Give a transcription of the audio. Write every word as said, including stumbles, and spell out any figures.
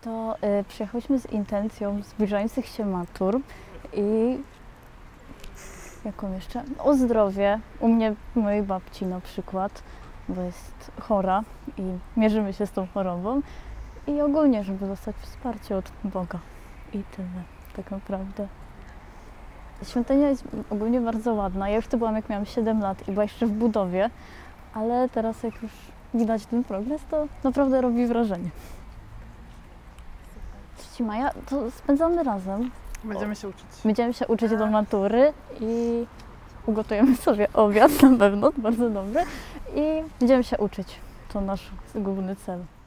to y, przyjechałyśmy z intencją zbliżających się matur i jaką jeszcze? O zdrowie. U mnie, mojej babci na przykład, bo jest chora i mierzymy się z tą chorobą. I ogólnie, żeby dostać wsparcie od Boga. I tyle, tak naprawdę. Świątynia jest ogólnie bardzo ładna. Ja już tu byłam, jak miałam siedem lat i była jeszcze w budowie, ale teraz, jak już widać ten progres, to naprawdę robi wrażenie. trzeciego maja to spędzamy razem. Będziemy się uczyć. Będziemy się uczyć do matury i ugotujemy sobie obiad na pewno, bardzo dobry. I będziemy się uczyć. To nasz główny cel.